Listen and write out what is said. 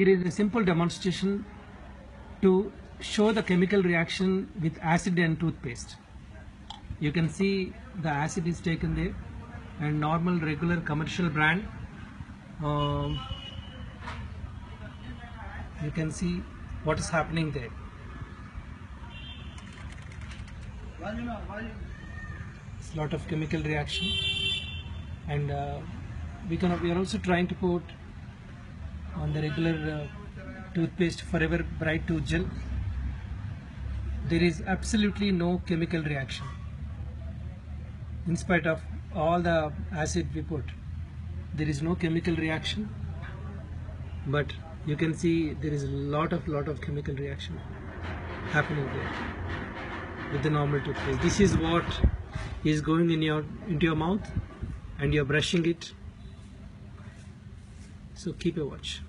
Here is a simple demonstration to show the chemical reaction with acid and toothpaste. You can see the acid is taken there, and normal regular commercial brand. You can see what is happening there. It's lot of chemical reaction, and we are also trying to put on the regular toothpaste Forever Bright Tooth Gel. There is absolutely no chemical reaction in spite of all the acid we put. There is no chemical reaction, but you can see there is a lot of chemical reaction happening there with the normal toothpaste. This is what is going into your mouth, and you're brushing it. So keep a watch.